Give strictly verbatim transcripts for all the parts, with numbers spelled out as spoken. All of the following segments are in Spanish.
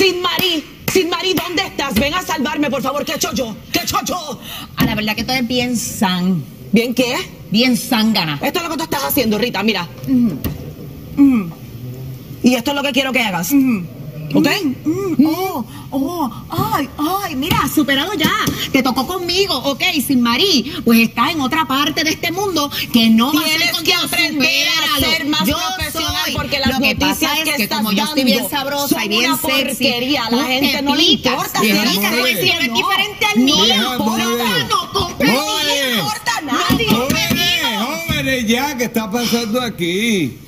Sin Marí, Sin Marí, ¿dónde estás? Ven a salvarme, por favor, ¿qué he hecho yo? ¿Qué he hecho yo? A la verdad que tú eres bien san. ¿Bien qué? Bien zángana. Esto es lo que tú estás haciendo, Rita, mira. Mm. Mm. Y esto es lo que quiero que hagas. Mm. ¿Ok? Mm. Mm. Oh, oh, ay, ay, mira, superado ya. Te tocó conmigo, ok, Sin Marí. Pues estás en otra parte de este mundo que no va a ser contigo. Tienes que aprender a ser más yo profesional soy. Porque las lo que noticias pasa es que, que como yo estoy bien sabrosa y bien sexy, a la gente no le importa. Si eres diferente al mío, no no compres ni le importa a nadie. Jóvenes, jóvenes, ya, ¿qué está pasando aquí?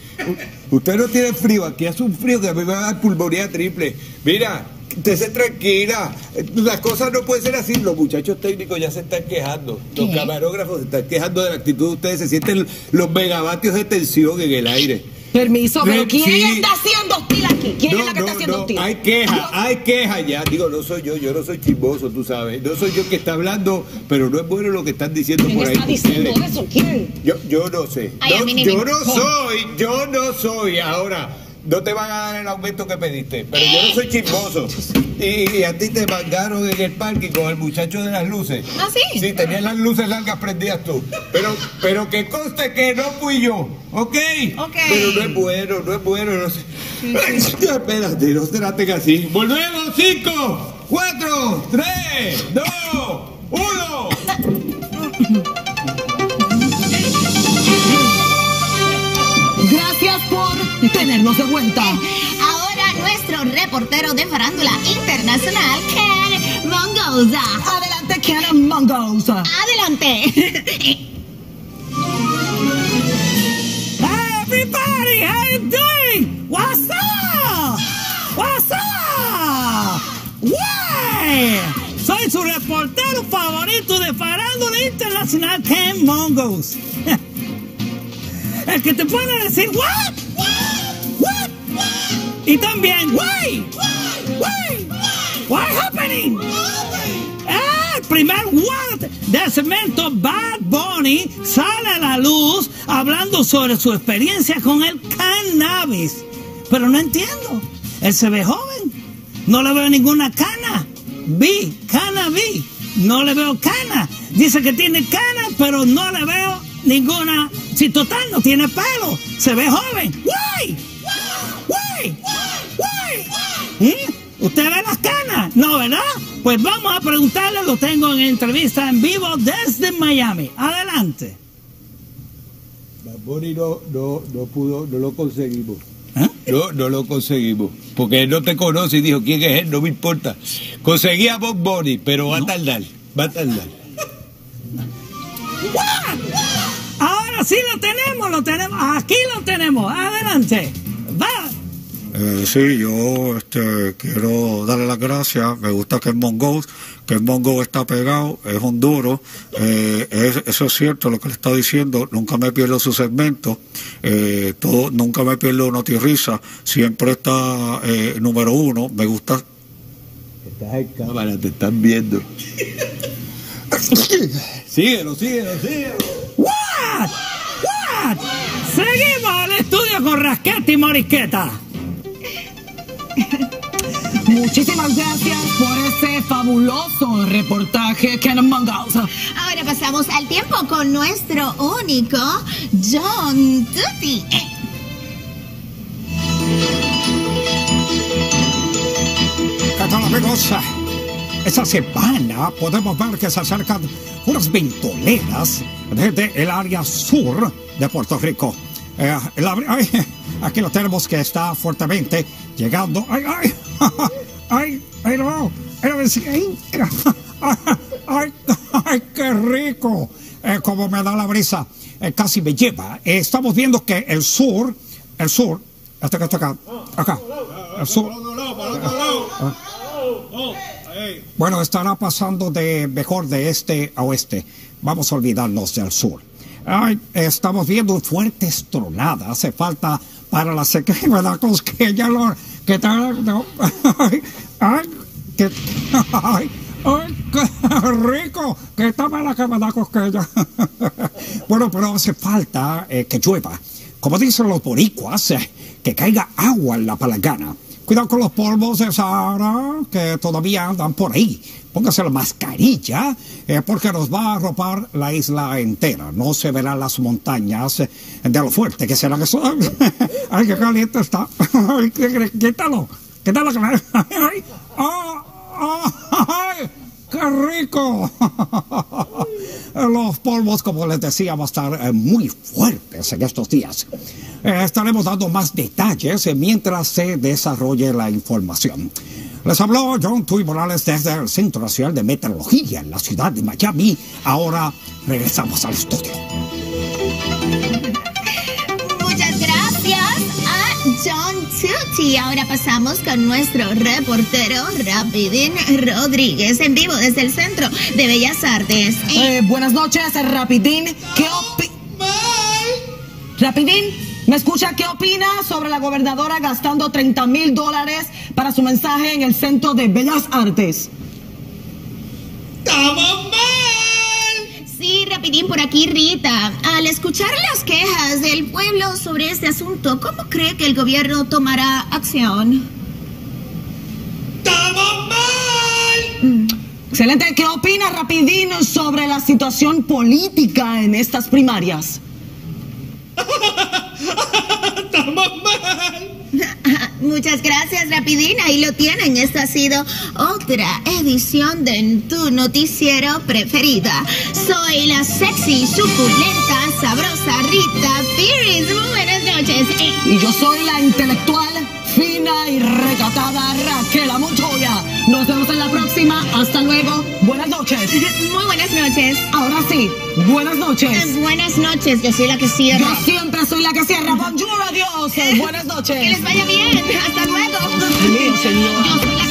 Usted no tiene frío, aquí hace un frío que a mí me va a dar pulmonía triple. Mira, usted se tranquila, las cosas no pueden ser así. Los muchachos técnicos ya se están quejando, los ¿qué? Camarógrafos se están quejando de la actitud de ustedes, se sienten los megavatios de tensión en el aire. Permiso, pero ¿quién sí. está haciendo hostil aquí? ¿Quién no, es la que no, está haciendo no. hostil? Hay queja, hay queja ya. Digo, no soy yo, yo no soy chismoso, tú sabes. No soy yo que está hablando, pero no es bueno lo que están diciendo por ahí. ¿Quién está diciendo ustedes. eso? ¿Quién? Yo, yo no sé. Ay, no, yo me... no soy, yo no soy. Ahora, no te van a dar el aumento que pediste, pero yo no soy chismoso. Y, y a ti te mandaron en el parque con el muchacho de las luces. ¿Ah, sí? Sí, tenías las luces largas prendidas tú. Pero, pero que conste que no fui yo. ¿Ok? Ok. Pero no es bueno, no es bueno. No sé. Sí. Espérate, no se traten así. Volvemos. cinco, cuatro, tres, dos, uno. Gracias por tenernos de vuelta. Ahora nuestro reportero de farándula internacional, Ken Mongoza. Adelante, Ken Mongoza. Adelante. Everybody, how you doing? What's up? What's up? Wey, soy su reportero favorito de farándula internacional, Ken Mongoza. El que te puede decir what, what, what, what. Y también why, why, why happening. El primer what de cemento Bad Bunny sale a la luz hablando sobre su experiencia con el cannabis. Pero no entiendo, él se ve joven, no le veo ninguna cana. Vi, cannabis, no le veo cana. Dice que tiene cana, pero no le veo ninguna. Si total no tiene pelo, se ve joven. ¡Guay! ¡Guay! ¡Guay! ¿Usted ve las canas? No, ¿verdad? Pues vamos a preguntarle, lo tengo en entrevista en vivo desde Miami. Adelante. Bad Bunny no, no, no pudo, no lo conseguimos. ¿Eh? No, no lo conseguimos. Porque él no te conoce y dijo, ¿quién es él? No me importa. Conseguí a Bad Bunny, pero va no. a tardar, va a tardar. Ahora sí lo tenemos, lo tenemos, aquí lo tenemos. Adelante. Va. Eh, sí, yo este, quiero darle las gracias. Me gusta que el Mongo, que el Mongo está pegado, es honduro. Eh, es, eso es cierto lo que le está diciendo. Nunca me pierdo su segmento. Eh, todo, nunca me pierdo Noti Risa. Siempre está eh, número uno. Me gusta. Estás en cámara, te están viendo. Síguelo, síguelo, síguelo. What? What? Seguimos al estudio con Rasquete y Marisqueta. Muchísimas gracias por ese fabuloso reportaje, Ken Mongoza. Ahora pasamos al tiempo con nuestro único John Tui. Esta semana podemos ver que se acercan unas ventoleras desde el área sur de Puerto Rico. Eh, el, ay, aquí lo tenemos que está fuertemente llegando. ¡Ay, ay! ¡Ay, ay, no! ¡Ay, ay, qué rico! Eh, como me da la brisa, eh, casi me lleva. Eh, estamos viendo que el sur, el sur, hasta acá, hasta acá, acá, el sur. Bueno, estará pasando de mejor de este a oeste. Vamos a olvidarnos del sur. Ay, estamos viendo fuertes tronadas. Hace falta para la sequía, ¿verdad? Que ya lo... Que tal... No. Ay, ay, que, ay, ay, qué rico. Que está mala que me da cosquilla. Bueno, pero hace falta eh, que llueva. Como dicen los boricuas, eh, que caiga agua en la palangana. Cuidado con los polvos de Sahara que todavía andan por ahí. Póngase la mascarilla eh, porque nos va a arropar la isla entera. No se verán las montañas de lo fuerte que será que son. Ay, qué caliente está. Ay, quítalo. Quítalo. Ay, oh, oh, ay, qué rico. Los polvos, como les decía, van a estar muy fuertes en estos días. Estaremos dando más detalles mientras se desarrolle la información. Les habló John Tui Morales desde el Centro Nacional de Meteorología en la ciudad de Miami. Ahora regresamos al estudio. Muchas gracias a John Tui. Ahora pasamos con nuestro reportero Rapidín Rodríguez en vivo desde el Centro de Bellas Artes. Eh, buenas noches, Rapidín. ¿Qué opi- Rapidín? ¿Me escucha? ¿Qué opina sobre la gobernadora gastando treinta mil dólares para su mensaje en el Centro de Bellas Artes? ¡Estamos mal! Sí, Rapidín, por aquí Rita. Al escuchar las quejas del pueblo sobre este asunto, ¿cómo cree que el gobierno tomará acción? ¡Estamos mal! Excelente. ¿Qué opina, Rapidín, sobre la situación política en estas primarias? ¡Estamos mal! Muchas gracias, Rapidín. Ahí lo tienen. Esta ha sido otra edición de tu noticiero preferida. Soy la sexy, suculenta, sabrosa Rita Pérez. Muy buenas noches. Y yo soy la intelectual, fina y recatada Raquelamucha. Nos vemos en la próxima. Hasta luego. Buenas noches. Muy buenas noches. Ahora sí. Buenas noches. Buenas noches. Yo soy la que cierra. Yo siempre soy la que cierra. Bonjour, adiós. Buenas noches. Que les vaya bien. Hasta luego. Dios mío, señor.